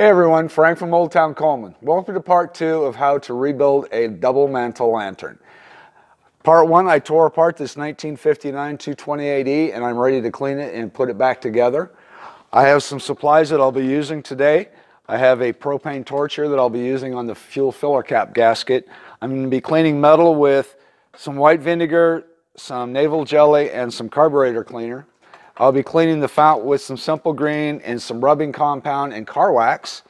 Hey everyone, Frank from Old Town Coleman. Welcome to part two of how to rebuild a double mantle lantern. Part one, I tore apart this 1959 228E and I'm ready to clean it and put it back together. I have some supplies that I'll be using today. I have a propane torch here that I'll be using on the fuel filler cap gasket. I'm going to be cleaning metal with some white vinegar, some naval jelly, and some carburetor cleaner. I'll be cleaning the fount with some Simple Green and some rubbing compound and car wax.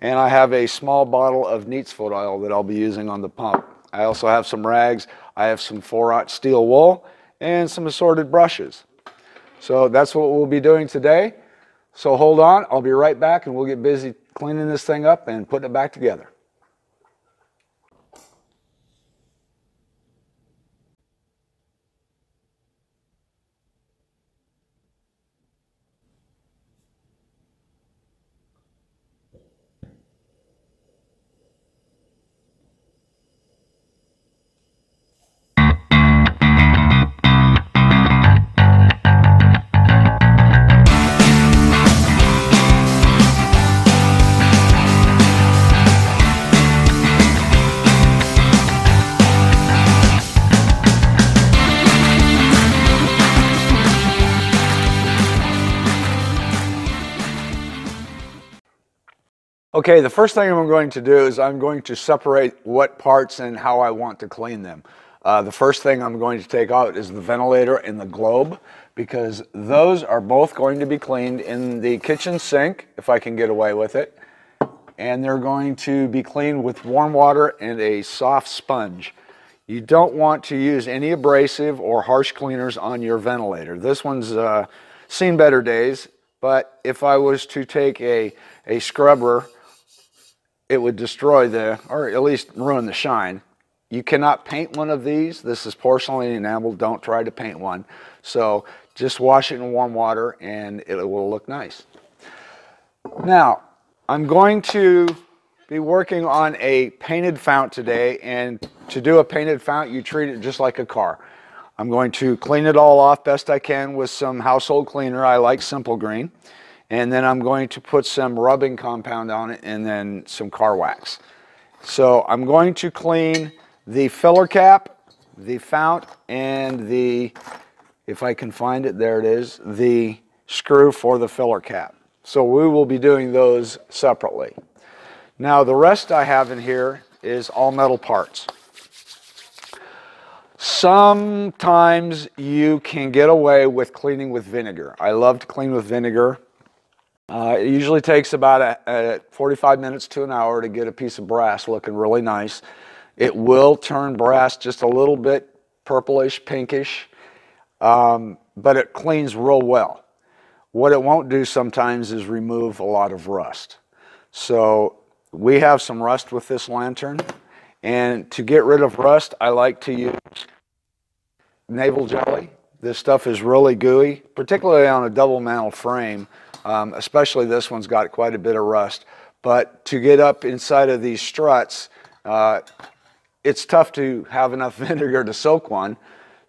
And I have a small bottle of Neatsfoot oil that I'll be using on the pump. I also have some rags. I have some 4/0 steel wool and some assorted brushes. So that's what we'll be doing today. So hold on, I'll be right back and we'll get busy cleaning this thing up and putting it back together. Okay, the first thing I'm going to do is I'm going to separate what parts and how I want to clean them. The first thing I'm going to take out is the ventilator and the globe, because those are both going to be cleaned in the kitchen sink, if I can get away with it. And they're going to be cleaned with warm water and a soft sponge. You don't want to use any abrasive or harsh cleaners on your ventilator. This one's seen better days, but if I was to take a scrubber, it would destroy the, or at least ruin the shine. You cannot paint one of these. This is porcelain enamel. Don't try to paint one. So just wash it in warm water and it will look nice. Now, I'm going to be working on a painted fount today, and to do a painted fount, you treat it just like a car. I'm going to clean it all off best I can with some household cleaner. I like Simple Green. And then I'm going to put some rubbing compound on it and then some car wax. So I'm going to clean the filler cap, the fount, and the, if I can find it, there it is, the screw for the filler cap. So we will be doing those separately. Now the rest I have in here is all metal parts. Sometimes you can get away with cleaning with vinegar. I love to clean with vinegar. It usually takes about 45 minutes to an hour to get a piece of brass looking really nice. It will turn brass just a little bit purplish, pinkish, but it cleans real well. What it won't do sometimes is remove a lot of rust. So we have some rust with this lantern, and to get rid of rust, I like to use naval jelly. This stuff is really gooey, particularly on a double mantle frame. Especially this one's got quite a bit of rust, but to get up inside of these struts, it's tough to have enough vinegar to soak one.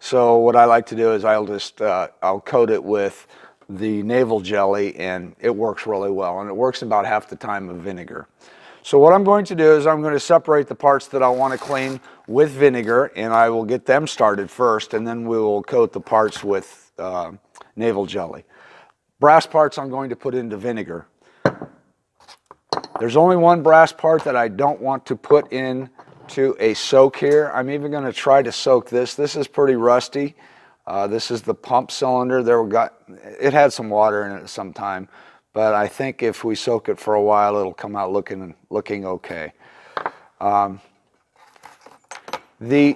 So what I like to do is I'll just I'll coat it with the naval jelly, and it works really well, and it works about half the time of vinegar. So what I'm going to do is I'm going to separate the parts that I want to clean with vinegar, and I will get them started first, and then we will coat the parts with naval jelly. Brass parts I'm going to put into vinegar. There's only one brass part that I don't want to put into a soak here. I'm even going to try to soak this. This is pretty rusty. This is the pump cylinder. It had some water in it at some time, but I think if we soak it for a while, it'll come out looking okay. The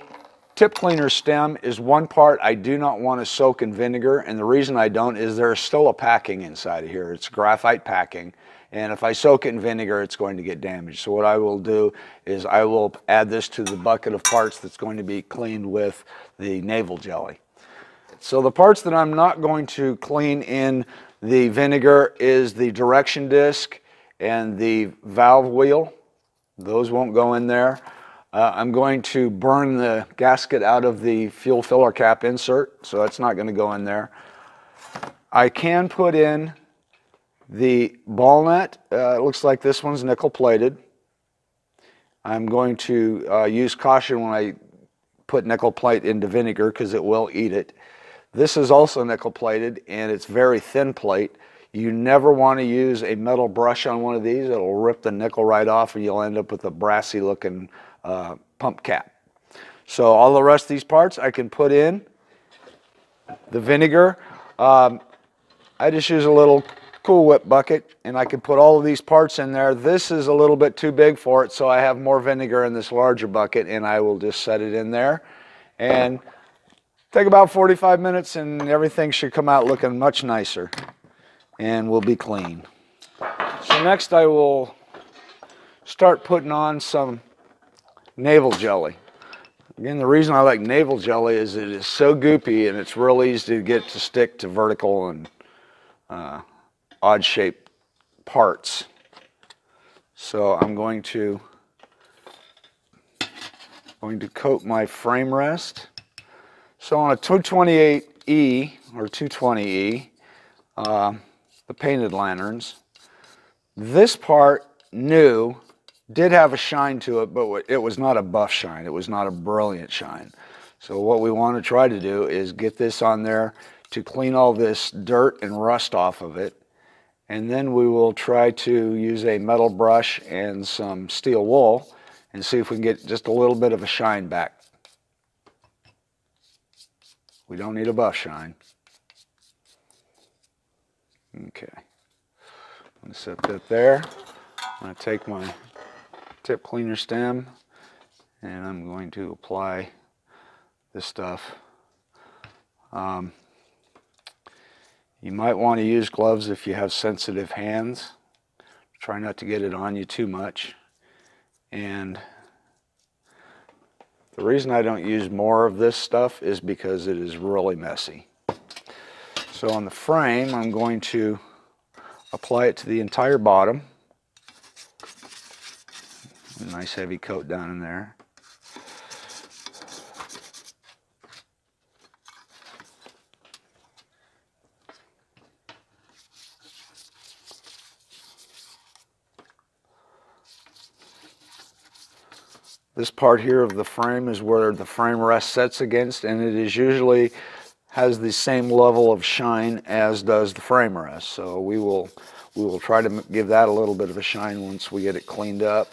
tip cleaner stem is one part I do not want to soak in vinegar, and the reason I don't is there's still a packing inside of here. It's graphite packing, and if I soak it in vinegar, it's going to get damaged. So what I will do is I will add this to the bucket of parts that's going to be cleaned with the naval jelly. So the parts that I'm not going to clean in the vinegar is the direction disc and the valve wheel. Those won't go in there. I'm going to burn the gasket out of the fuel filler cap insert, so that's not going to go in there. I can put in The ball nut looks like this one's nickel plated. I'm going to use caution when I put nickel plate into vinegar because it will eat it. This is also nickel plated and it's very thin plate. You never want to use a metal brush on one of these. It'll rip the nickel right off and you'll end up with a brassy looking pump cap. So all the rest of these parts I can put in the vinegar. I just use a little Cool Whip bucket and I can put all of these parts in there. This is a little bit too big for it, so I have more vinegar in this larger bucket and I will just set it in there and take about 45 minutes and everything should come out looking much nicer and will be clean. So next I will start putting on some navel jelly. Again, the reason I like navel jelly is it is so goopy and it's real easy to get to stick to vertical and odd shaped parts. So I'm going to coat my frame rest. So on a 228E or 220E, the painted lanterns, this part new did have a shine to it, but it was not a buff shine. It was not a brilliant shine. So what we want to try to do is get this on there to clean all this dirt and rust off of it. And then we will try to use a metal brush and some steel wool and see if we can get just a little bit of a shine back. We don't need a buff shine. Okay, I'm going to set that there. I'm going to take my tip cleaner stem and I'm going to apply this stuff. You might want to use gloves if you have sensitive hands. Try not to get it on you too much. And the reason I don't use more of this stuff is because it is really messy. So on the frame, I'm going to apply it to the entire bottom. A nice heavy coat down in there. This part here of the frame is where the frame rest sets against, and it is usually has the same level of shine as does the frame rest. So we will try to give that a little bit of a shine once we get it cleaned up.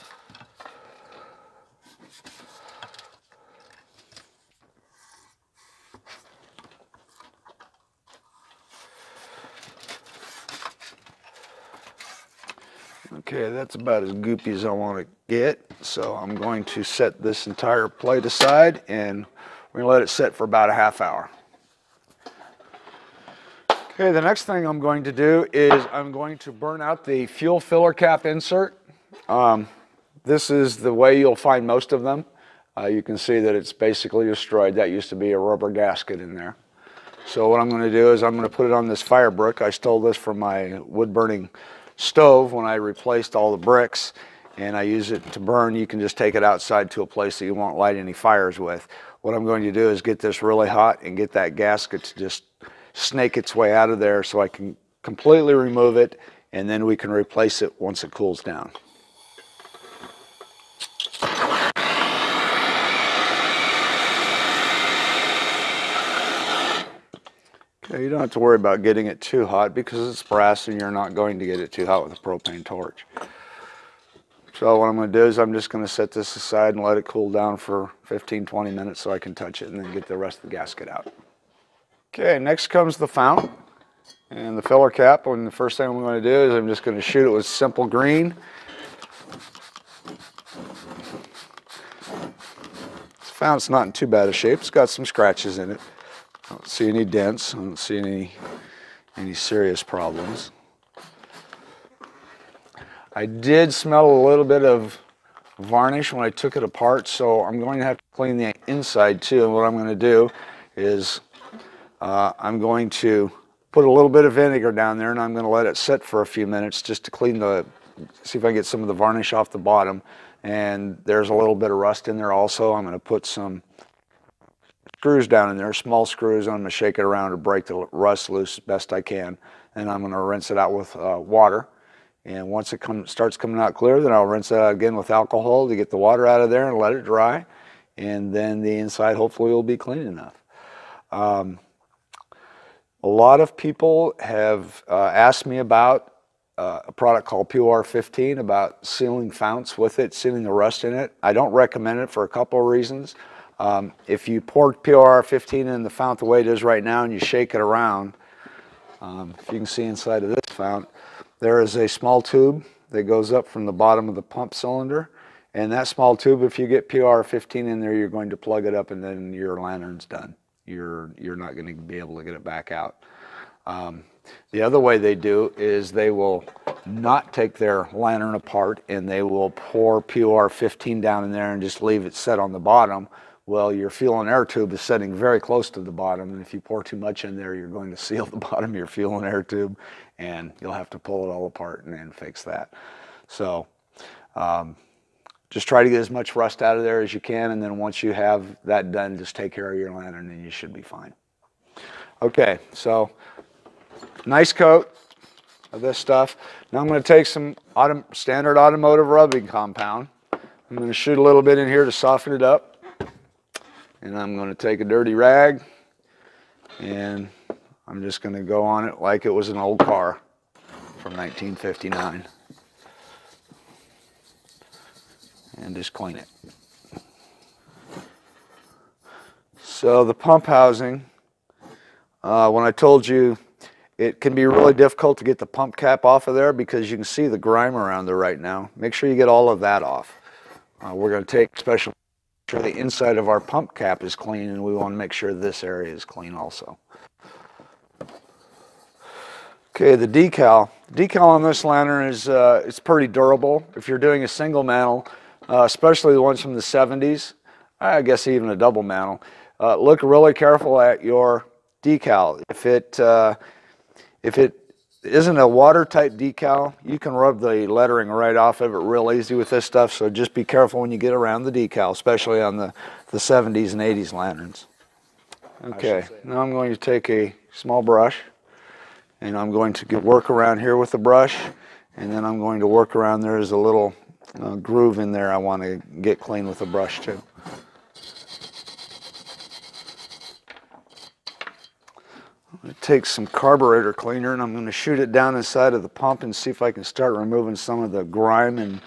Okay, that's about as goopy as I want to get, so I'm going to set this entire plate aside and we're going to let it sit for about a half hour. Okay, the next thing I'm going to do is I'm going to burn out the fuel filler cap insert. This is the way you'll find most of them. You can see that it's basically destroyed. That used to be a rubber gasket in there. So what I'm going to do is I'm going to put it on this fire brick. I stole this from my wood burning stove when I replaced all the bricks, and I use it to burn. You can just take it outside to a place that you won't light any fires with. What I'm going to do is get this really hot and get that gasket to just snake its way out of there so I can completely remove it, and then we can replace it once it cools down. You don't have to worry about getting it too hot because it's brass and you're not going to get it too hot with a propane torch. So what I'm going to do is I'm just going to set this aside and let it cool down for 15-20 minutes so I can touch it and then get the rest of the gasket out. Okay, next comes the fount and the filler cap, and the first thing I'm going to do is I'm just going to shoot it with Simple Green. This fount's not in too bad a shape. It's got some scratches in it. I don't see any dents. I don't see any serious problems. I did smell a little bit of varnish when I took it apart, so I'm going to have to clean the inside too. And what I'm going to do is I'm going to put a little bit of vinegar down there, and I'm going to let it sit for a few minutes just to clean the, see if I can get some of the varnish off the bottom. And there's a little bit of rust in there also. I'm going to put some screws down in there, small screws. I'm going to shake it around to break the rust loose as best I can, and I'm going to rinse it out with water. And once it starts coming out clear, then I'll rinse it out again with alcohol to get the water out of there and let it dry. And then the inside hopefully will be clean enough. A lot of people have asked me about a product called POR-15, about sealing founts with it, sealing the rust in it. I don't recommend it for a couple of reasons. If you pour POR-15 in the fount the way it is right now and you shake it around, if you can see inside of this fount, there is a small tube that goes up from the bottom of the pump cylinder. And that small tube, if you get POR-15 in there, you're going to plug it up and then your lantern's done. You're not going to be able to get it back out. The other way they do is they will not take their lantern apart and they will pour POR-15 down in there and just leave it set on the bottom. Well, your fuel and air tube is sitting very close to the bottom, and if you pour too much in there, you're going to seal the bottom of your fuel and air tube, and you'll have to pull it all apart and fix that. So just try to get as much rust out of there as you can, and then once you have that done, just take care of your lantern and you should be fine. Okay, so nice coat of this stuff. Now I'm going to take some standard automotive rubbing compound. I'm going to shoot a little bit in here to soften it up. And I'm going to take a dirty rag and I'm just going to go on it like it was an old car from 1959 and just clean it. So the pump housing, when I told you it can be really difficult to get the pump cap off of there because you can see the grime around there right now. Make sure you get all of that off. We're going to take special sure the inside of our pump cap is clean, and we want to make sure this area is clean also. Okay, the decal. Decal on this lantern is it's pretty durable. If you're doing a single mantle, especially the ones from the 70s, I guess even a double mantle, look really careful at your decal. If it isn't a watertight decal, you can rub the lettering right off of it real easy with this stuff, so just be careful when you get around the decal, especially on the 70s and 80s lanterns. Okay, now I'm going to take a small brush and I'm going to work around here with the brush, and then I'm going to work around. There's a little groove in there I want to get clean with the brush too. I'm going to take some carburetor cleaner and I'm going to shoot it down inside of the pump and see if I can start removing some of the grime. And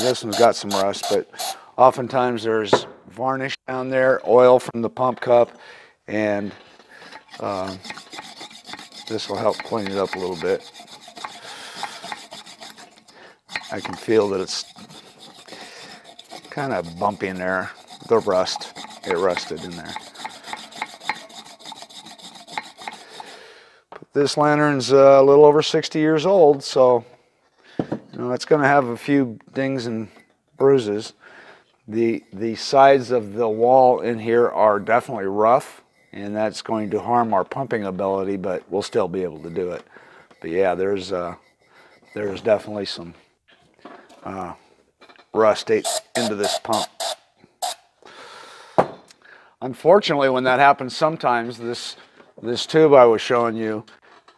this one's got some rust, but oftentimes there's varnish down there, oil from the pump cup, and this will help clean it up a little bit. I can feel that it's kind of bumpy in there, the rust. It rusted in there. This lantern's a little over 60 years old, so you know, it's going to have a few dings and bruises. The sides of the wall in here are definitely rough, and that's going to harm our pumping ability, but we'll still be able to do it. But yeah, there's definitely some rust into this pump. Unfortunately, when that happens, sometimes this tube I was showing you,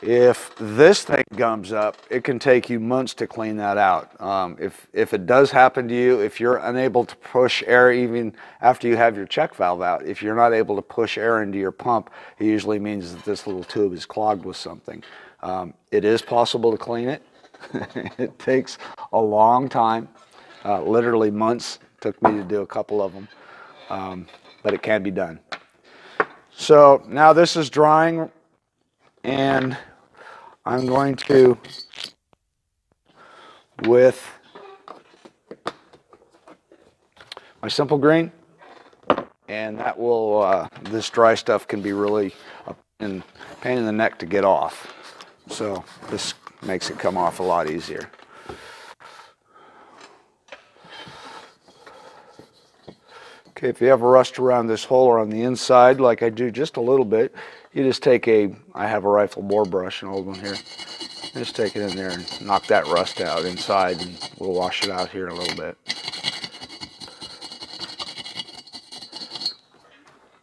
if this thing gums up, it can take you months to clean that out. If it does happen to you, if you're unable to push air even after you have your check valve out, if you're not able to push air into your pump, it usually means that this little tube is clogged with something. It is possible to clean it. It takes a long time, literally months. Took me to do a couple of them, but it can be done. So now this is drying, and I'm going to, with my Simple Green, and that will, this dry stuff can be really a pain in the neck to get off. So this makes it come off a lot easier. Okay, if you have a rust around this hole or on the inside, like I do just a little bit, you just take a, I have a rifle bore brush, an old one here. Just take it in there and knock that rust out inside, and we'll wash it out here in a little bit.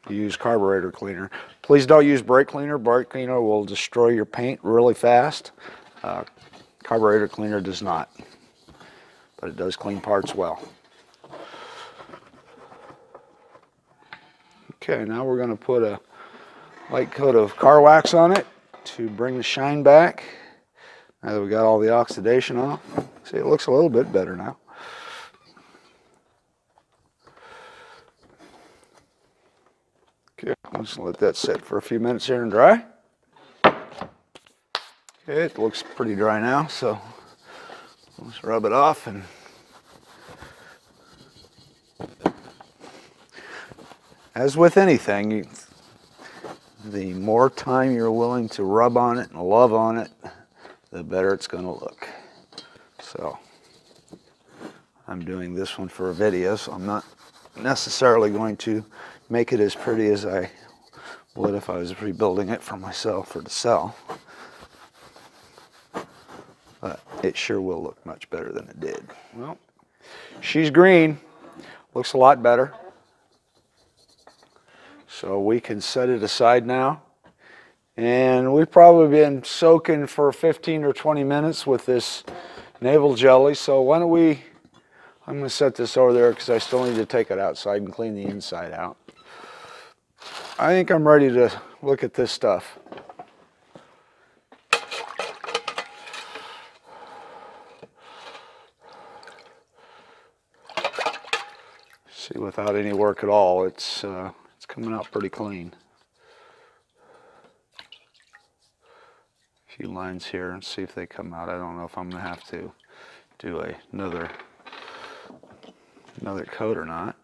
Use carburetor cleaner. Please don't use brake cleaner. Brake cleaner will destroy your paint really fast. Carburetor cleaner does not, but it does clean parts well. Okay, now we're going to put a light coat of car wax on it to bring the shine back. Now that we got all the oxidation off, see, it looks a little bit better now. Okay, I'm just going to let that sit for a few minutes here and dry. Okay, it looks pretty dry now, so let's rub it off. And as with anything, the more time you're willing to rub on it and love on it, the better it's going to look. So I'm doing this one for a video, so I'm not necessarily going to make it as pretty as I would if I was rebuilding it for myself or to sell. But it sure will look much better than it did. Well, she's green. Looks a lot better. So we can set it aside now. And we've probably been soaking for 15 or 20 minutes with this navel jelly. So why don't we, I'm going to set this over there because I still need to take it outside and clean the inside out. I think I'm ready to look at this stuff. See, without any work at all, it's coming out pretty clean. A few lines here and see if they come out. I don't know if I'm going to have to do another coat or not.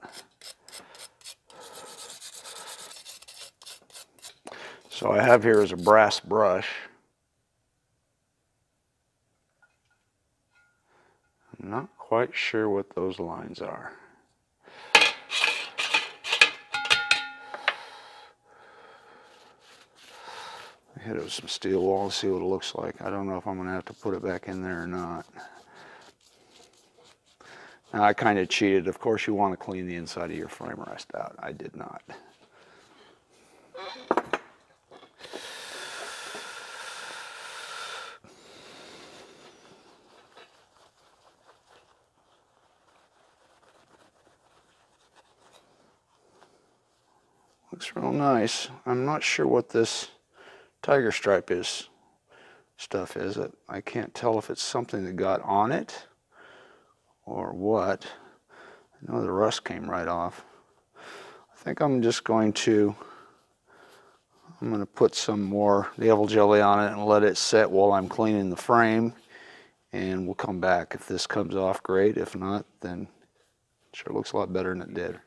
So I have here is a brass brush. I'm not quite sure what those lines are. I hit it with some steel wool and see what it looks like. I don't know if I'm going to have to put it back in there or not. Now, I kind of cheated. Of course, you want to clean the inside of your frame rest out. I did not. Looks real nice. I'm not sure what this tiger stripe stuff is. I can't tell if it's something that got on it or what. I know the rust came right off. I think I'm just going to put some more navel jelly on it and let it set while I'm cleaning the frame, and we'll come back. If this comes off, great. If not, then it sure looks a lot better than it did.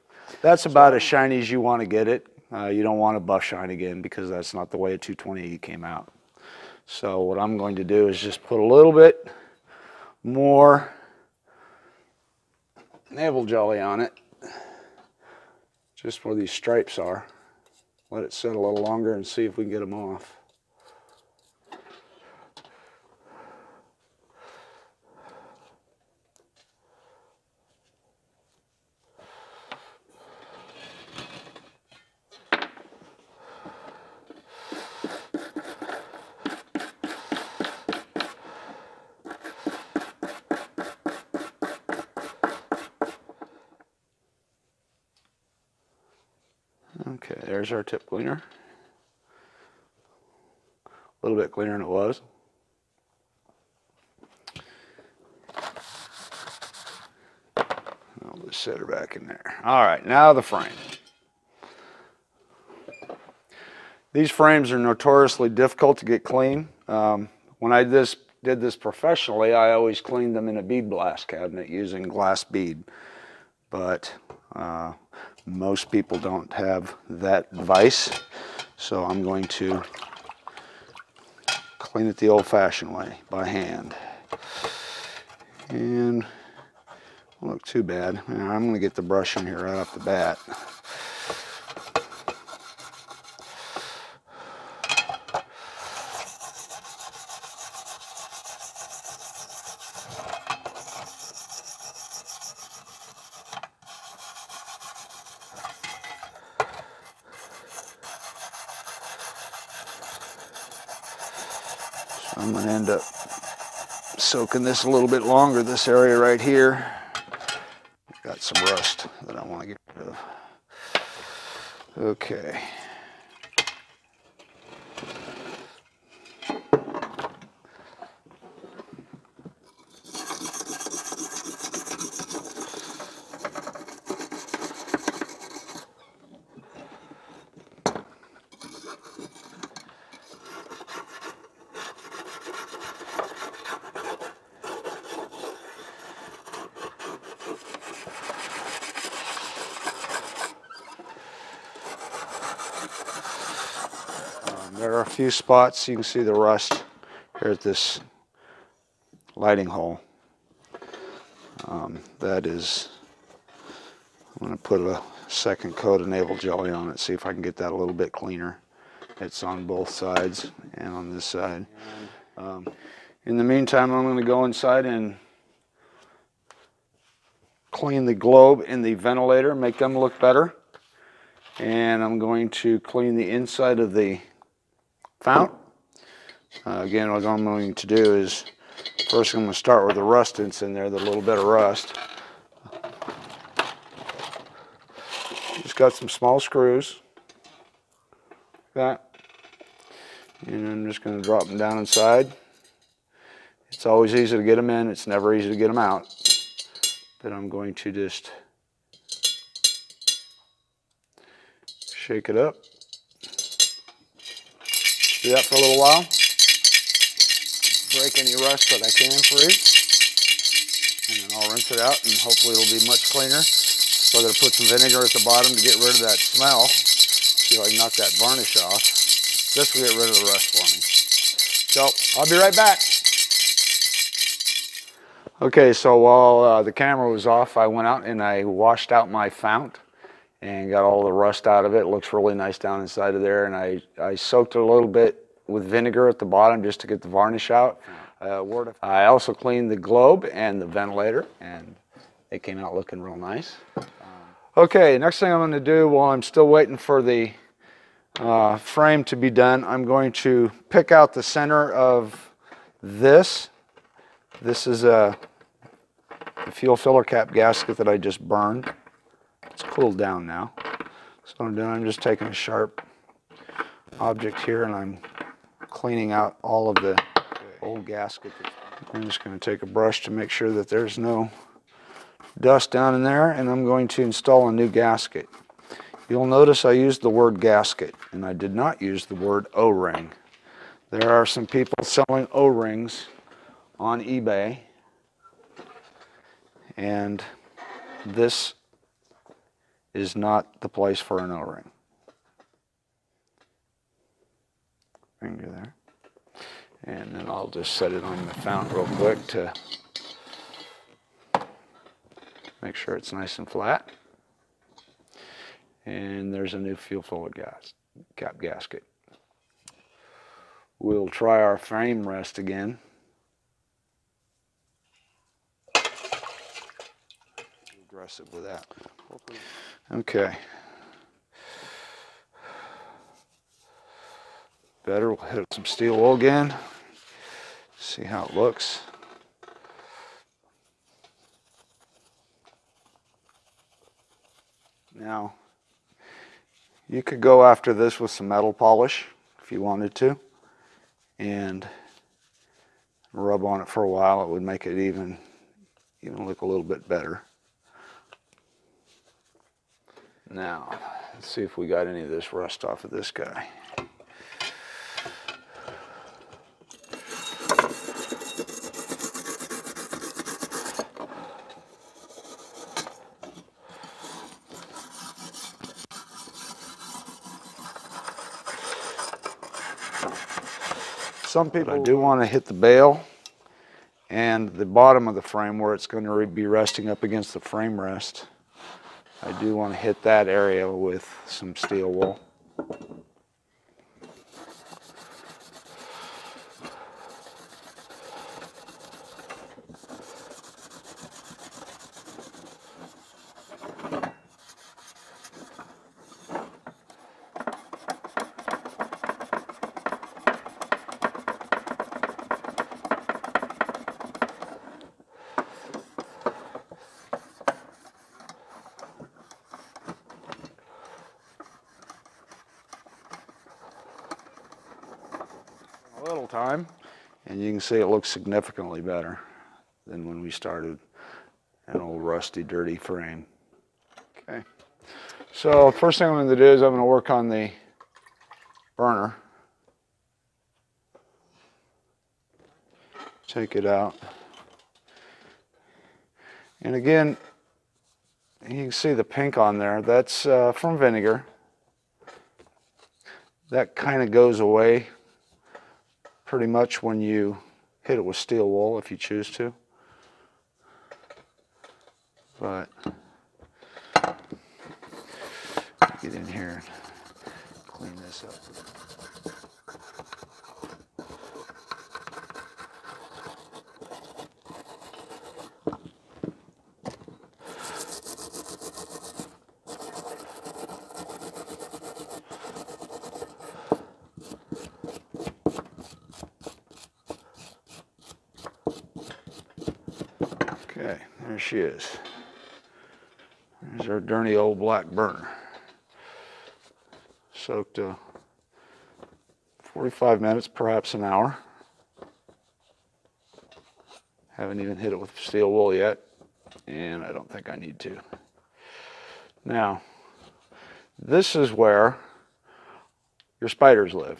That's about as shiny as you want to get it. You don't want to buff shine again because that's not the way a 220E came out. So what I'm going to do is just put a little bit more navel jelly on it, just where these stripes are. Let it set a little longer and see if we can get them off. Okay, there's our tip cleaner. A little bit cleaner than it was. I'll just set her back in there. All right, now the frame. These frames are notoriously difficult to get clean. When I did this professionally, I always cleaned them in a bead blast cabinet using glass bead. But most people don't have that device, so I'm going to clean it the old-fashioned way, by hand. And it won't look too bad. Now, I'm going to get the brush in here right off the bat. I'm going to end up soaking this a little bit longer, this area right here. I've got some rust that I want to get rid of. Okay. There are a few spots you can see the rust here at this lighting hole. That is, I'm going to put a second coat of naval jelly on it, see if I can get that a little bit cleaner. It's on both sides and on this side. In the meantime, I'm going to go inside and clean the globe and the ventilator, make them look better. And I'm going to clean the inside of the fount. Again, what I'm going to do is, first I'm going to start with the rust that's in there, the little bit of rust. Just got some small screws, like that, and I'm just going to drop them down inside. It's always easy to get them in, it's never easy to get them out, but I'm going to just shake it up. Do that for a little while. Break any rust that I can free. And then I'll rinse it out and hopefully it'll be much cleaner. So I'm going to put some vinegar at the bottom to get rid of that smell. See if I can knock that varnish off. This will get rid of the rust for me. So I'll be right back. Okay, so while the camera was off, I went out and I washed out my fount and got all the rust out of it. It looks really nice down inside of there, and I soaked it a little bit with vinegar at the bottom just to get the varnish out. I also cleaned the globe and the ventilator, and they came out looking real nice. Okay, next thing I'm going to do while I'm still waiting for the frame to be done, I'm going to pick out the center of this. This is a fuel filler cap gasket that I just burned. It's cooled down now. So what I'm doing, I'm just taking a sharp object here and I'm cleaning out all of the old gasket. I'm just going to take a brush to make sure that there's no dust down in there, and I'm going to install a new gasket. You'll notice I used the word gasket and I did not use the word O-ring. There are some people selling O-rings on eBay, and this is not the place for an O-ring. Finger there. And then I'll just set it on the fount real quick to make sure it's nice and flat. And there's a new fuel filler cap gasket. We'll try our frame rest again. Aggressive with that. Okay. Better. We'll hit some steel wool again. See how it looks. Now, you could go after this with some metal polish if you wanted to, and rub on it for a while. It would make it even look a little bit better. Now, let's see if we got any of this rust off of this guy. Some people, I do want to hit the bail and the bottom of the frame where it's going to be resting up against the frame rest. I do want to hit that area with some steel wool. couple times, and you can see it looks significantly better than when we started an old rusty, dirty frame. Okay. So first thing I'm going to do is I'm going to work on the burner. Take it out. And again, you can see the pink on there. That's from vinegar. That kind of goes away pretty much when you hit it with steel wool if you choose to. But get in here and clean this up. Okay, there she is. There's our dirty old black burner. Soaked 45 minutes, perhaps an hour. Haven't even hit it with steel wool yet, and I don't think I need to. Now, this is where your spiders live.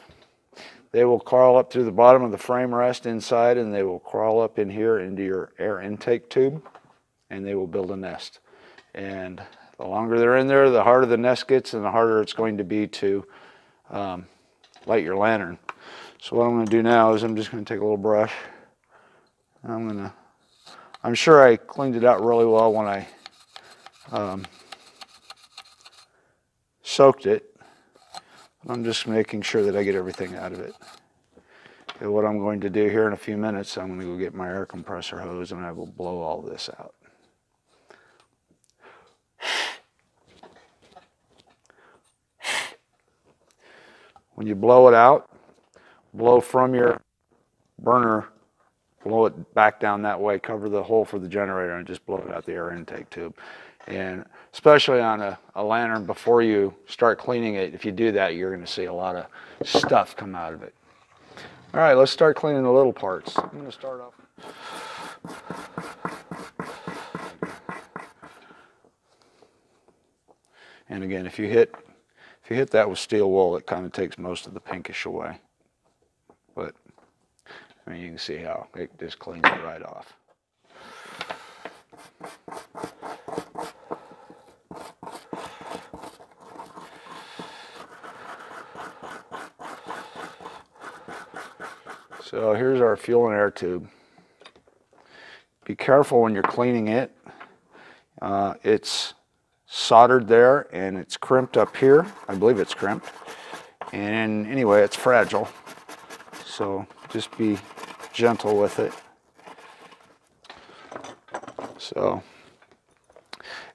They will crawl up through the bottom of the frame rest inside, and they will crawl up in here into your air intake tube, and they will build a nest. And the longer they're in there, the harder the nest gets, and the harder it's going to be to light your lantern. So what I'm going to do now is I'm just going to take a little brush. And I'm sure I cleaned it out really well when I soaked it. I'm just making sure that I get everything out of it. Okay, what I'm going to do here in a few minutes, I'm going to go get my air compressor hose and I will blow all this out. When you blow it out, blow from your burner, blow it back down that way, cover the hole for the generator and just blow it out the air intake tube. And especially on a lantern, before you start cleaning it, if you do that, you're going to see a lot of stuff come out of it. All right, let's start cleaning the little parts. I'm going to start off. And again, if you hit that with steel wool, it kind of takes most of the pinkish away. But I mean, you can see how it just cleans it right off. So here's our fuel and air tube. Be careful when you're cleaning it. It's soldered there and it's crimped up here. I believe it's crimped. And anyway, it's fragile. So just be gentle with it. So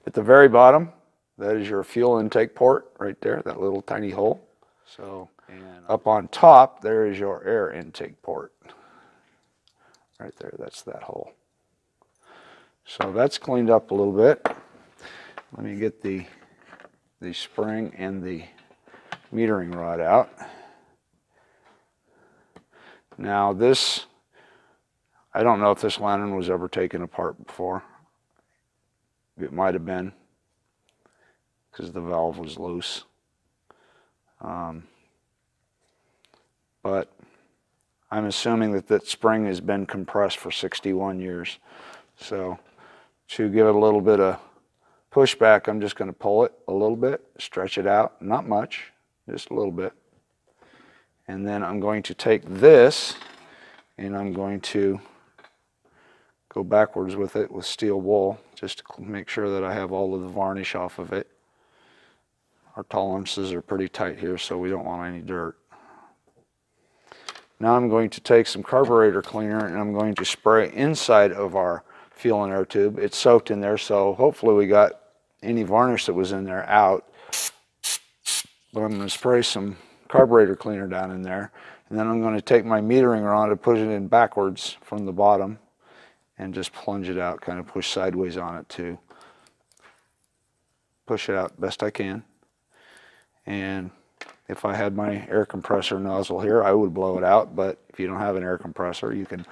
at the very bottom, that is your fuel intake port right there, that little tiny hole. So. And up on top, there is your air intake port. Right there, that's that hole. So that's cleaned up a little bit. Let me get the spring and the metering rod out. Now this, I don't know if this lantern was ever taken apart before. It might have been, because the valve was loose. But I'm assuming that that spring has been compressed for 61 years. So to give it a little bit of pushback, I'm just going to pull it a little bit, stretch it out, not much, just a little bit. And then I'm going to take this and I'm going to go backwards with it with steel wool just to make sure that I have all of the varnish off of it. Our tolerances are pretty tight here, so we don't want any dirt. Now I'm going to take some carburetor cleaner and I'm going to spray inside of our fuel and air tube. It's soaked in there, so hopefully we got any varnish that was in there out. But I'm going to spray some carburetor cleaner down in there. And then I'm going to take my metering rod and push it in backwards from the bottom and just plunge it out, kind of push sideways on it to push it out best I can. And If I had my air compressor nozzle here, I would blow it out, but if you don't have an air compressor, you can .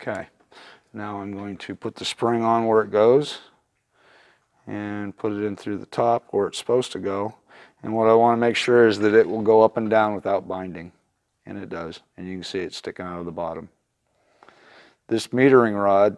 Okay, now I'm going to put the spring on where it goes and put it in through the top where it's supposed to go. And what I want to make sure is that it will go up and down without binding. And it does. And you can see it sticking out of the bottom. This metering rod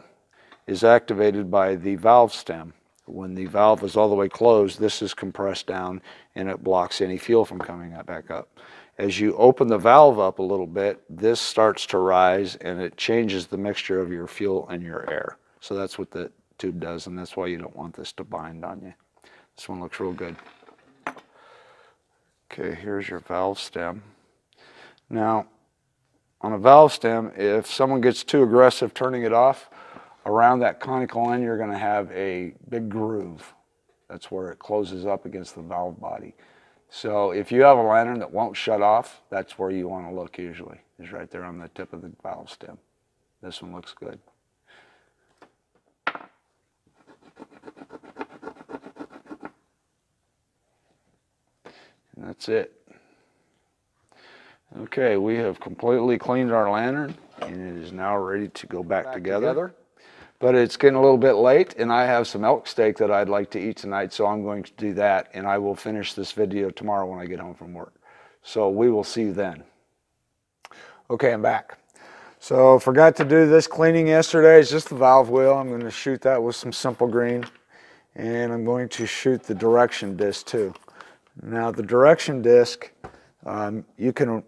is activated by the valve stem. When the valve is all the way closed, this is compressed down and it blocks any fuel from coming back up. As you open the valve up a little bit, this starts to rise and it changes the mixture of your fuel and your air. So that's what the tube does, and that's why you don't want this to bind on you. This one looks real good. Okay, here's your valve stem. Now, on a valve stem, if someone gets too aggressive turning it off, around that conical end you're going to have a big groove. That's where it closes up against the valve body. So if you have a lantern that won't shut off, that's where you want to look usually, is right there on the tip of the valve stem. This one looks good. And that's it. Okay, we have completely cleaned our lantern and it is now ready to go back together. But it's getting a little bit late and I have some elk steak that I'd like to eat tonight, so I'm going to do that, and I will finish this video tomorrow when I get home from work. So we will see you then. Okay, I'm back. So forgot to do this cleaning yesterday. It's just the valve wheel. I'm going to shoot that with some Simple Green, and I'm going to shoot the direction disc too. Now the direction disc, you can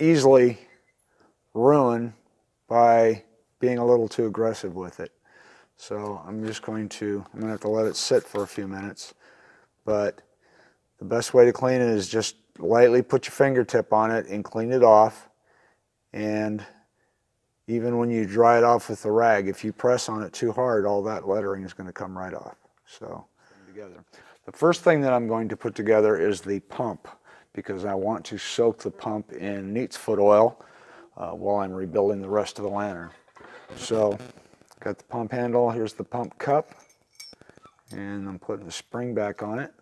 easily ruin by being a little too aggressive with it. So I'm just going to, I'm gonna have to let it sit for a few minutes, but the best way to clean it is just lightly put your fingertip on it and clean it off. And even when you dry it off with the rag, if you press on it too hard, all that lettering is gonna come right off. So together. The first thing that I'm going to put together is the pump, because I want to soak the pump in Neatsfoot oil while I'm rebuilding the rest of the lantern. So, got the pump handle, here's the pump cup, and I'm putting the spring back on it.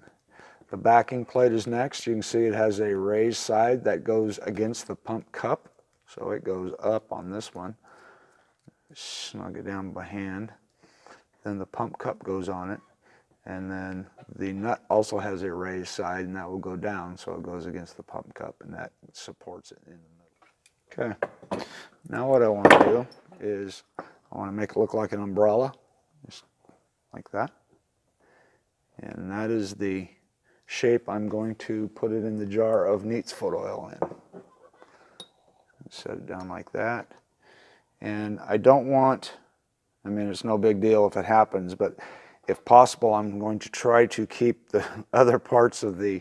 The backing plate is next. You can see it has a raised side that goes against the pump cup, so it goes up on this one. Snug it down by hand. Then the pump cup goes on it, and then the nut also has a raised side, and that will go down, so it goes against the pump cup, and that supports it in the middle. Okay, now what I want to do is I want to make it look like an umbrella, just like that, and that is the shape I'm going to put it in the jar of Neatsfoot oil in. Set it down like that, and I don't want, I mean, it's no big deal if it happens, but if possible I'm going to try to keep the other parts of the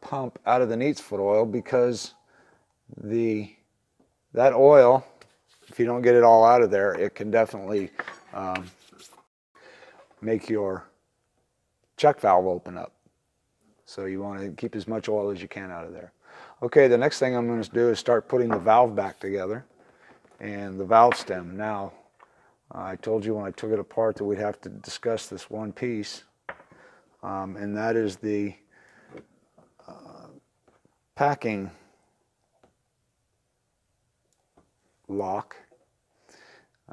pump out of the Neatsfoot oil, because that oil, if you don't get it all out of there, it can definitely make your check valve open up. So you want to keep as much oil as you can out of there. Okay, the next thing I'm going to do is start putting the valve back together and the valve stem. Now, I told you when I took it apart that we'd have to discuss this one piece, and that is the packing lock.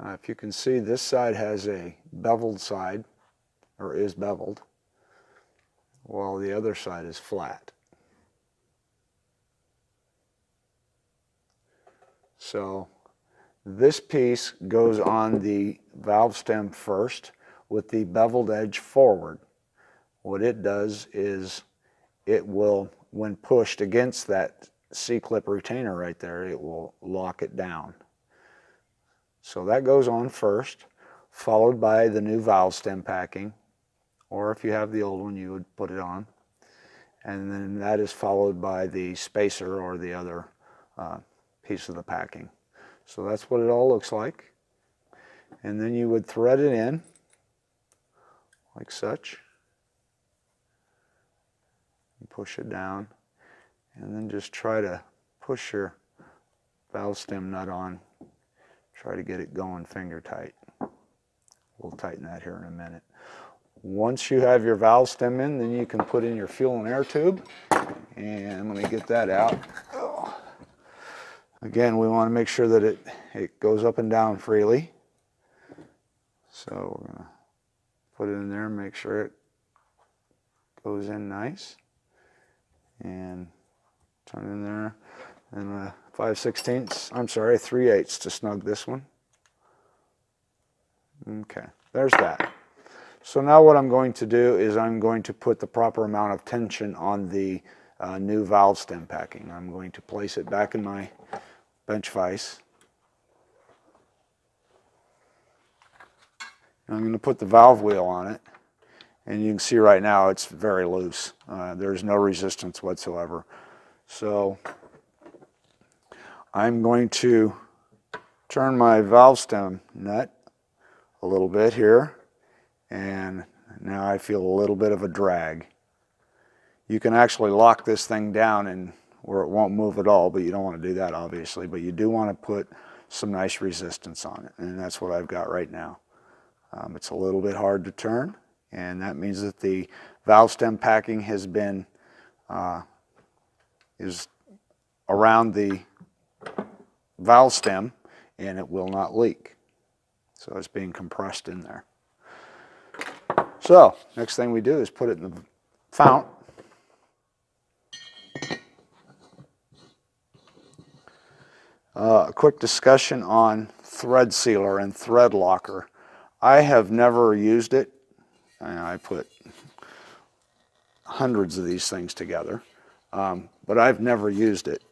If you can see, this side has a beveled side, or is beveled, while the other side is flat. So this piece goes on the valve stem first with the beveled edge forward. What it does is it will, when pushed against that C-clip retainer right there, it will lock it down. So that goes on first, followed by the new valve stem packing, or if you have the old one you would put it on, and then that is followed by the spacer or the other piece of the packing. So that's what it all looks like, and then you would thread it in like such and push it down, and then just try to push your valve stem nut on. Try to get it going finger tight. We'll tighten that here in a minute. Once you have your valve stem in, then you can put in your fuel and air tube. And let me get that out. Oh. Again, we want to make sure that it goes up and down freely. So we're going to put it in there and make sure it goes in nice. And turn it in there. And 5/16, I'm sorry, 3/8 to snug this one. Okay, there's that. So now what I'm going to do is I'm going to put the proper amount of tension on the new valve stem packing. I'm going to place it back in my bench vise. And I'm going to put the valve wheel on it. And you can see right now it's very loose. There's no resistance whatsoever. So I'm going to turn my valve stem nut a little bit here, and now I feel a little bit of a drag. You can actually lock this thing down and where it won't move at all, but you don't want to do that obviously, but you do want to put some nice resistance on it, and that's what I've got right now. It's a little bit hard to turn, and that means that the valve stem packing has been is around the valve stem and it will not leak. So it's being compressed in there. So next thing we do is put it in the fount. A quick discussion on thread sealer and thread locker. I have never used it. I put hundreds of these things together, but I've never used it.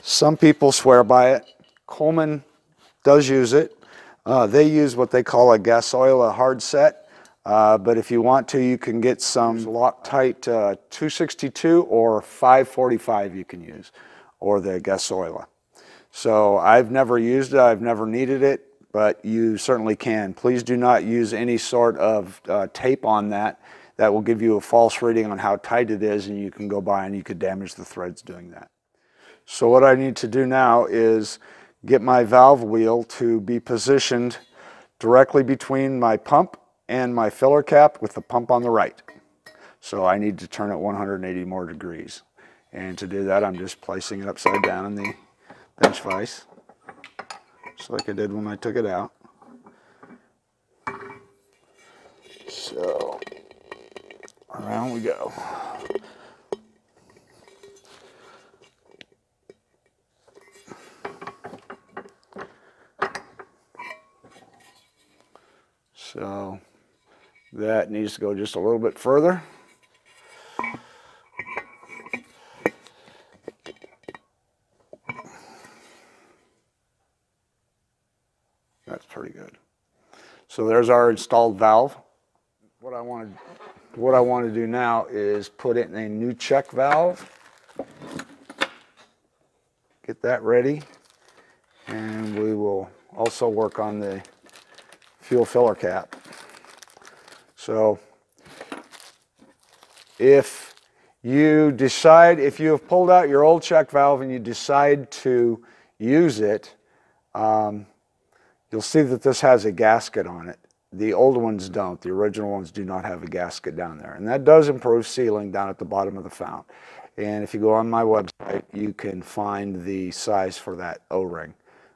Some people swear by it. Coleman does use it. They use what they call a Gasoil, a hard set, but if you want to, you can get some Loctite 262 or 545 you can use, or the Gasoil. So I've never used it, I've never needed it, but you certainly can. Please do not use any sort of tape on that. That will give you a false reading on how tight it is, and you can go by and you could damage the threads doing that. So what I need to do now is get my valve wheel to be positioned directly between my pump and my filler cap with the pump on the right. So I need to turn it 180 more degrees. And to do that, I'm just placing it upside down in the bench vise, just like I did when I took it out. So around we go. So that needs to go just a little bit further. That's pretty good. So there's our installed valve. What I want to do now is put it in a new check valve. Get that ready, and we will also work on the fuel filler cap. So if you decide, if you have pulled out your old check valve and you decide to use it, you'll see that this has a gasket on it. The old ones don't. The original ones do not have a gasket down there. And that does improve sealing down at the bottom of the fount. And if you go on my website, you can find the size for that O-ring.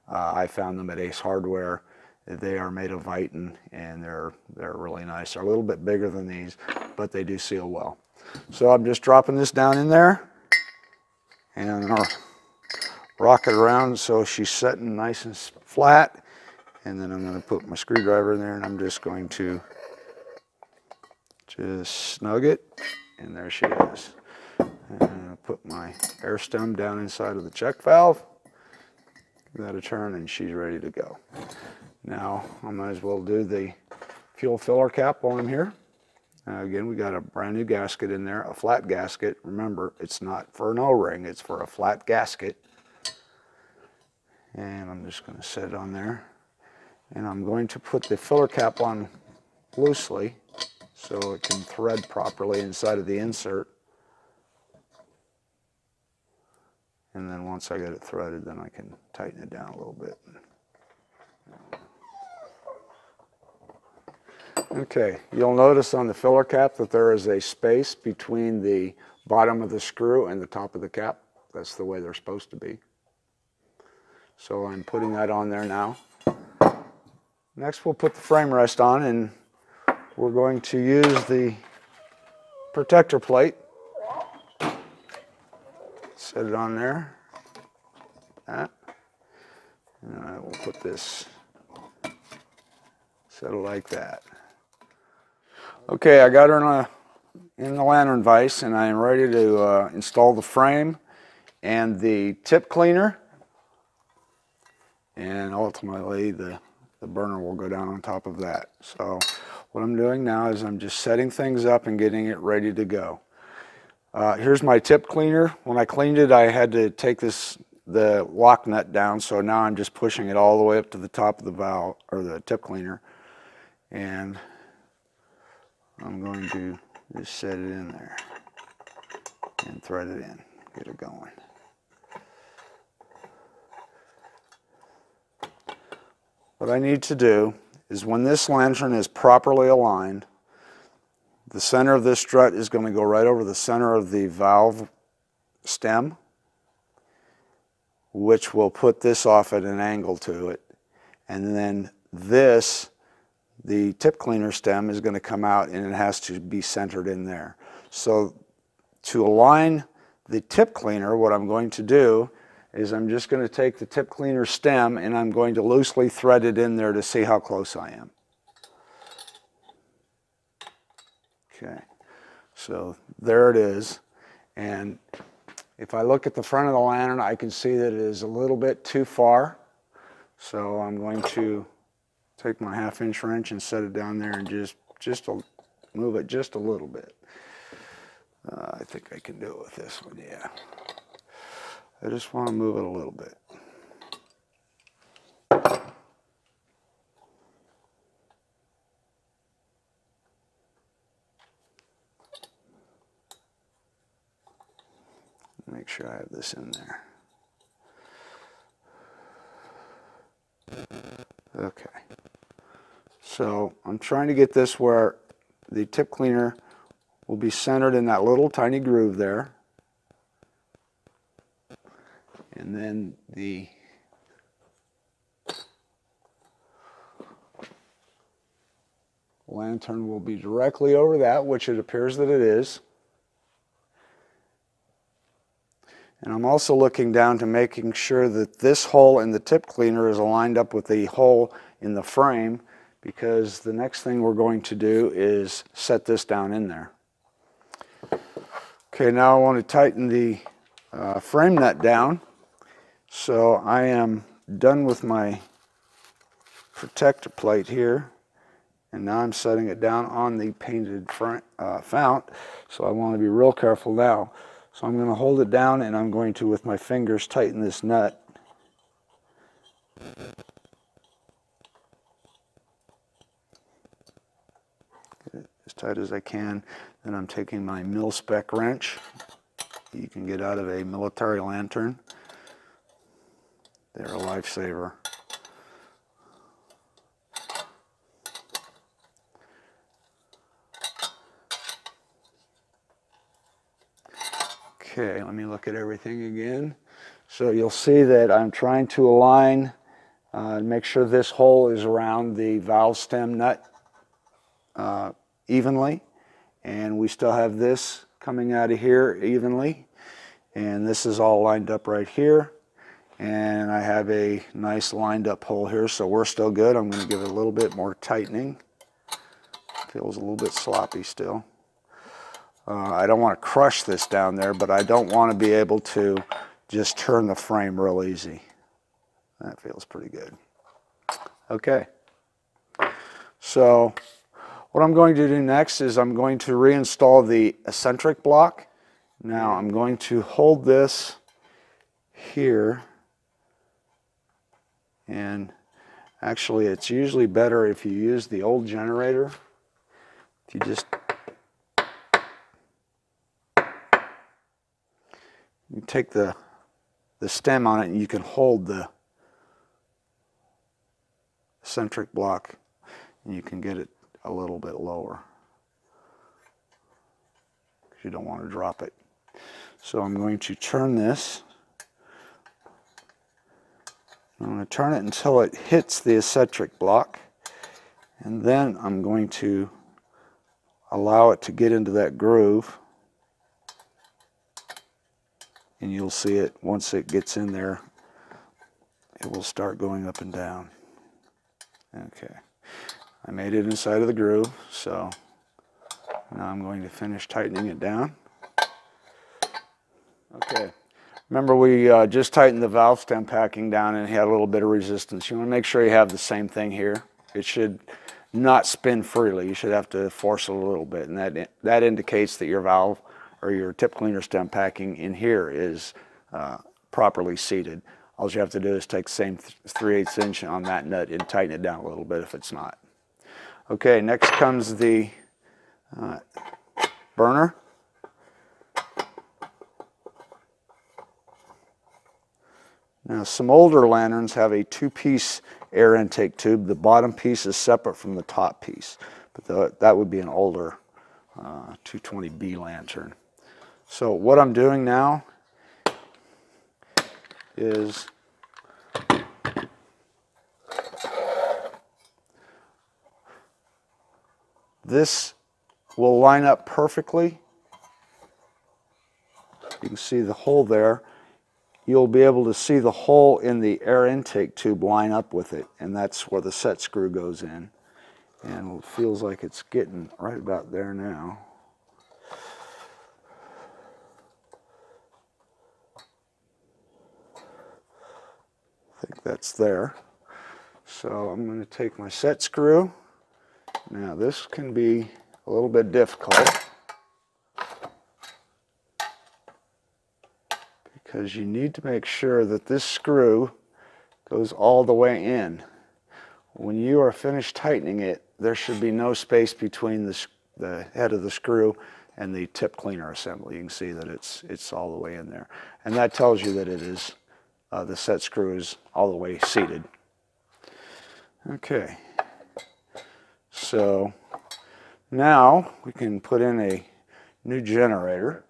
I found them at Ace Hardware. They are made of chitin, and they're really nice. They're a little bit bigger than these, but they do seal well. So I'm just dropping this down in there, and I'm gonna rock it around so she's sitting nice and flat. And then I'm gonna put my screwdriver in there, and I'm just going to just snug it, and there she is. And I'm gonna put my air stem down inside of the check valve. Give that a turn, and she's ready to go. Now, I might as well do the fuel filler cap while I'm here. Again, we got a brand new gasket in there, a flat gasket. Remember, it's not for an O-ring, it's for a flat gasket. And I'm just gonna set it on there. And I'm going to put the filler cap on loosely so it can thread properly inside of the insert. And then once I get it threaded, then I can tighten it down a little bit. Okay, you'll notice on the filler cap that there is a space between the bottom of the screw and the top of the cap. That's the way they're supposed to be. So I'm putting that on there now. Next we'll put the frame rest on, and we're going to use the protector plate. Set it on there. That. And I will put this, set it like that. Okay, I got her in the lantern vise, and I am ready to install the frame and the tip cleaner, and ultimately the burner will go down on top of that. So what I'm doing now is I'm just setting things up and getting it ready to go. Here's my tip cleaner. When I cleaned it, I had to take the lock nut down, so now I'm just pushing it all the way up to the top of the valve, or the tip cleaner, and I'm going to just set it in there and thread it in, get it going. What I need to do is, when this lantern is properly aligned, the center of this strut is going to go right over the center of the valve stem, which will put this off at an angle to it, and then this, the tip cleaner stem, is going to come out, and it has to be centered in there. So to align the tip cleaner, what I'm going to do is I'm just going to take the tip cleaner stem and I'm going to loosely thread it in there to see how close I am. Okay, so there it is. And if I look at the front of the lantern, I can see that it is a little bit too far. So I'm going to take my half-inch wrench and set it down there and just move it just a little bit. I think I can do it with this one, yeah. I just want to move it a little bit. Make sure I have this in there. Okay. So I'm trying to get this where the tip cleaner will be centered in that little tiny groove there. And then the lantern will be directly over that, which it appears that it is. And I'm also looking down to making sure that this hole in the tip cleaner is aligned up with the hole in the frame, because the next thing we're going to do is set this down in there. Okay, now I want to tighten the frame nut down. So I am done with my protector plate here, and now I'm setting it down on the painted front fount, so I want to be real careful now. So I'm going to hold it down, and I'm going to, with my fingers, tighten this nut. Get it as tight as I can. Then I'm taking my mil-spec wrench you can get out of a military lantern. They're a lifesaver. Okay, let me look at everything again. So you'll see that I'm trying to align and make sure this hole is around the valve stem nut evenly. And we still have this coming out of here evenly. And this is all lined up right here. And I have a nice lined up hole here, so we're still good. I'm going to give it a little bit more tightening. Feels a little bit sloppy still. I don't want to crush this down there, but I don't want to be able to just turn the frame real easy. That feels pretty good. Okay. So what I'm going to do next is I'm going to reinstall the eccentric block. Now I'm going to hold this here, and actually it's usually better if you use the old generator. If you just take the the stem on it, and you can hold the centric block and you can get it a little bit lower because you don't want to drop it. So I'm going to turn this. I'm going to turn it until it hits the eccentric block, and then I'm going to allow it to get into that groove, and you'll see it once it gets in there it will start going up and down. Okay, I made it inside of the groove, so now I'm going to finish tightening it down. Okay, remember we just tightened the valve stem packing down and it had a little bit of resistance. You want to make sure you have the same thing here. It should not spin freely. You should have to force it a little bit, and that indicates that your valve or your tip cleaner stem packing in here is properly seated. All you have to do is take the same 3/8 inch on that nut and tighten it down a little bit if it's not. Okay, next comes the burner. Now, some older lanterns have a two-piece air intake tube. The bottom piece is separate from the top piece, but that would be an older 220B lantern. So what I'm doing now is this will line up perfectly. You can see the hole there. You'll be able to see the hole in the air intake tube line up with it, and that's where the set screw goes in. And it feels like it's getting right about there now. I think that's there. So I'm going to take my set screw. Now this can be a little bit difficult, because you need to make sure that this screw goes all the way in. When you are finished tightening it, there should be no space between the head of the screw and the tip cleaner assembly. You can see that it's all the way in there, and that tells you that it is the set screw is all the way seated. Okay, so now we can put in a new generator.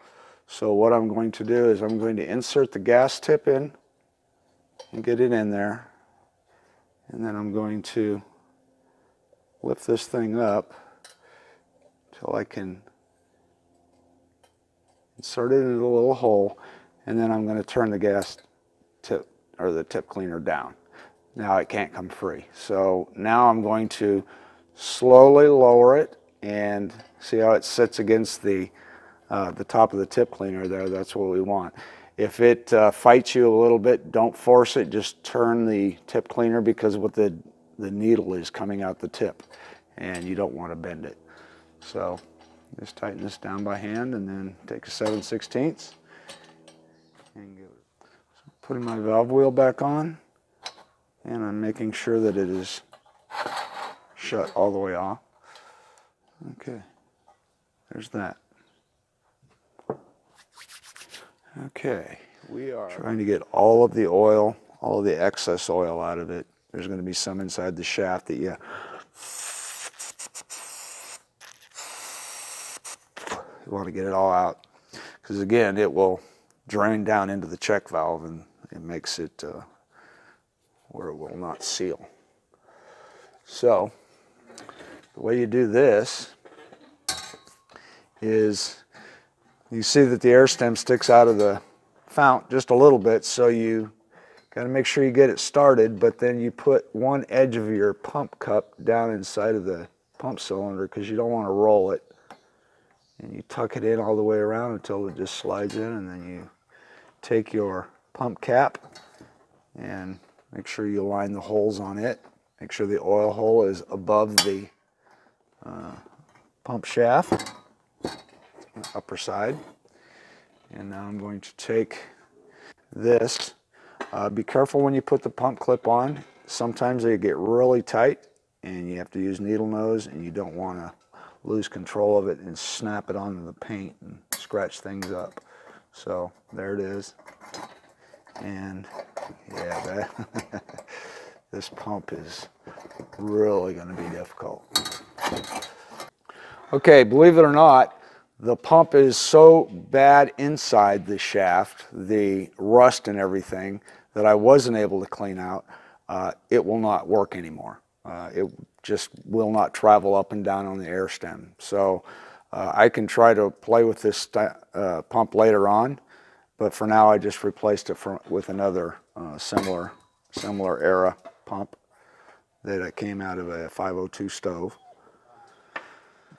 So what I'm going to do is I'm going to insert the gas tip in and get it in there, and then I'm going to lift this thing up until I can insert it into the little hole, and then I'm going to turn the gas tip or the tip cleaner down. Now it can't come free. So now I'm going to slowly lower it and see how it sits against the top of the tip cleaner there. That's what we want. If it fights you a little bit, don't force it, just turn the tip cleaner, because what the needle is coming out the tip and you don't want to bend it. So just tighten this down by hand and then take a 7/16 and give it. So putting my valve wheel back on, and I'm making sure that it is shut all the way off. Okay, there's that. Okay, we are trying to get all of the oil, all of the excess oil out of it. There's going to be some inside the shaft that you want to get it all out, because again, it will drain down into the check valve and it makes it where it will not seal. So the way you do this is, you see that the air stem sticks out of the fount just a little bit, so you got to make sure you get it started, but then you put one edge of your pump cup down inside of the pump cylinder, because you don't want to roll it, and you tuck it in all the way around until it just slides in, and then you take your pump cap and make sure you line the holes on it. Make sure the oil hole is above the pump shaft, upper side. And now I'm going to take this. Be careful when you put the pump clip on. Sometimes they get really tight and you have to use needle nose, and you don't want to lose control of it and snap it onto the paint and scratch things up. So there it is. And yeah, that this pump is really going to be difficult. Okay, believe it or not, the pump is so bad inside the shaft, the rust and everything, that I wasn't able to clean out. It will not work anymore. It just will not travel up and down on the air stem. So I can try to play with this pump later on, but for now I just replaced it with another similar era pump that came out of a 502 stove.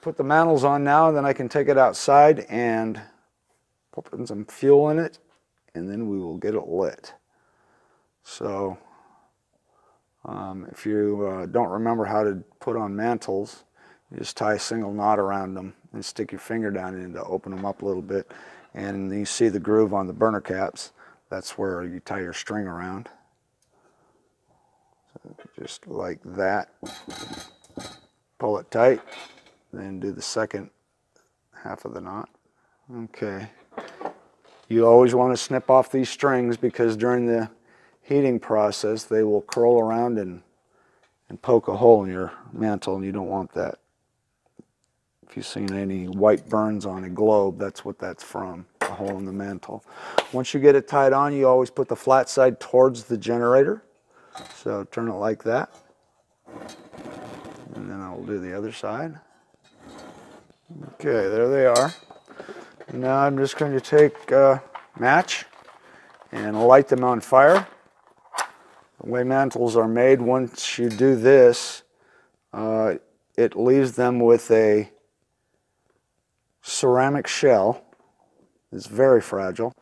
Put the mantles on now, and then I can take it outside and put some fuel in it, and then we will get it lit. So if you don't remember how to put on mantles, you just tie a single knot around them and stick your finger down in to open them up a little bit, and you see the groove on the burner caps. That's where you tie your string around. So just like that, pull it tight, then do the second half of the knot. Okay, you always want to snip off these strings, because during the heating process they will curl around and poke a hole in your mantle, and you don't want that. If you've seen any white burns on a globe, that's what that's from, a hole in the mantle. Once you get it tied on, you always put the flat side towards the generator. So turn it like that, and then I'll do the other side. Okay, there they are. Now I'm just going to take a match and light them on fire. The way mantles are made, once you do this, it leaves them with a ceramic shell. It's very fragile.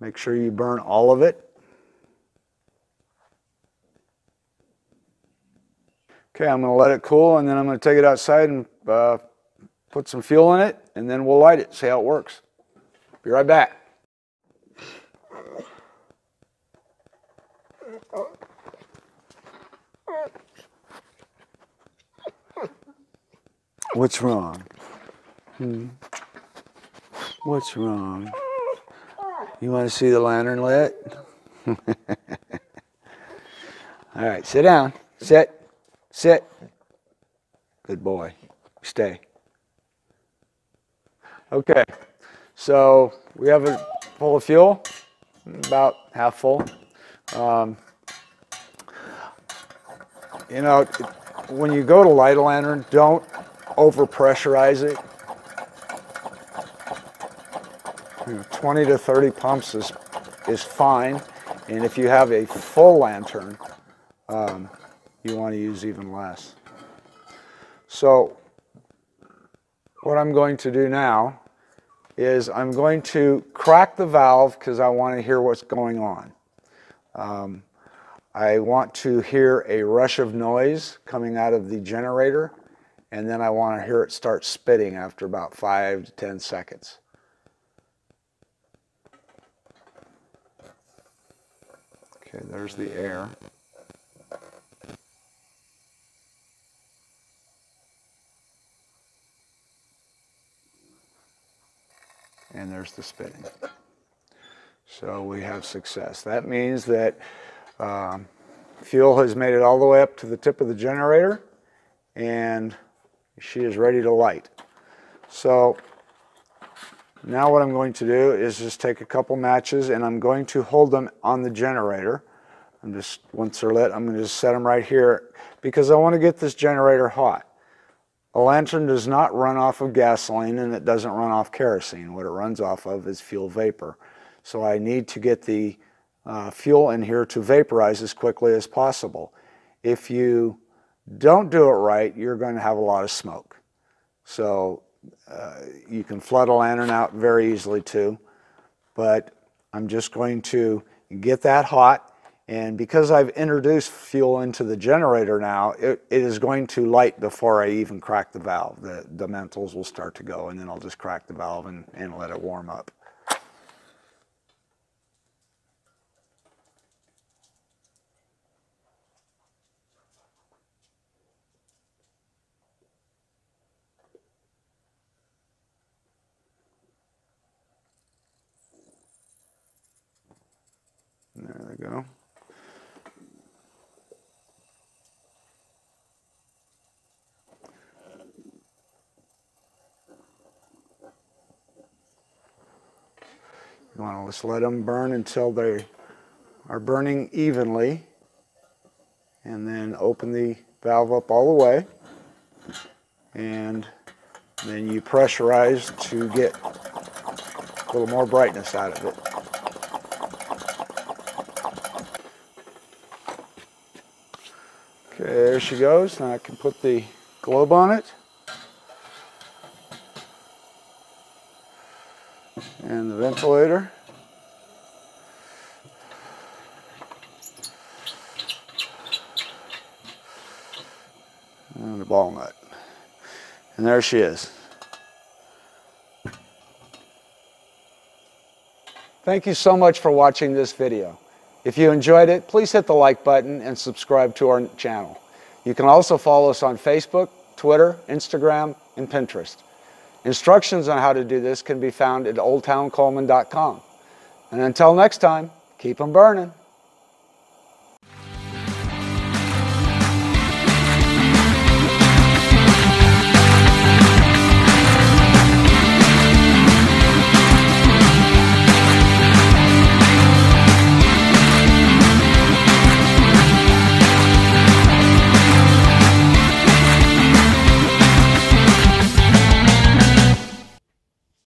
Make sure you burn all of it. Okay, I'm going to let it cool, and then I'm going to take it outside and put some fuel in it, and then we'll light it, see how it works. Be right back. What's wrong? Hmm. What's wrong? You want to see the lantern lit? All right, sit down. Sit. Sit. Good boy. Stay. Okay, so we have a full of fuel, about half full. You know, when you go to light a lantern, don't over-pressurize it. You know, 20 to 30 pumps is fine, and if you have a full lantern, you want to use even less. So what I'm going to do now is I'm going to crack the valve, because I want to hear what's going on. I want to hear a rush of noise coming out of the generator, and then I want to hear it start spitting after about 5 to 10 seconds. Okay, there's the air. And there's the spitting. So we have success. That means that fuel has made it all the way up to the tip of the generator, and she is ready to light. So now what I'm going to do is just take a couple matches, and I'm going to hold them on the generator. I'm just, once they're lit, I'm going to just set them right here, because I want to get this generator hot. A lantern does not run off of gasoline, and it doesn't run off kerosene. What it runs off of is fuel vapor. So I need to get the fuel in here to vaporize as quickly as possible. If you don't do it right, you're going to have a lot of smoke. So you can flood a lantern out very easily too, but I'm just going to get that hot, and because I've introduced fuel into the generator now, it is going to light before I even crack the valve. The mantles will start to go, and then I'll just crack the valve and let it warm up. There they go. You want to just let them burn until they are burning evenly, and then open the valve up all the way, and then you pressurize to get a little more brightness out of it. Okay, there she goes. Now I can put the globe on it. And the ventilator. And the ball nut. And there she is. Thank you so much for watching this video. If you enjoyed it, please hit the like button and subscribe to our channel. You can also follow us on Facebook, Twitter, Instagram, and Pinterest. Instructions on how to do this can be found at oldtowncoleman.com. And until next time, keep 'em burning.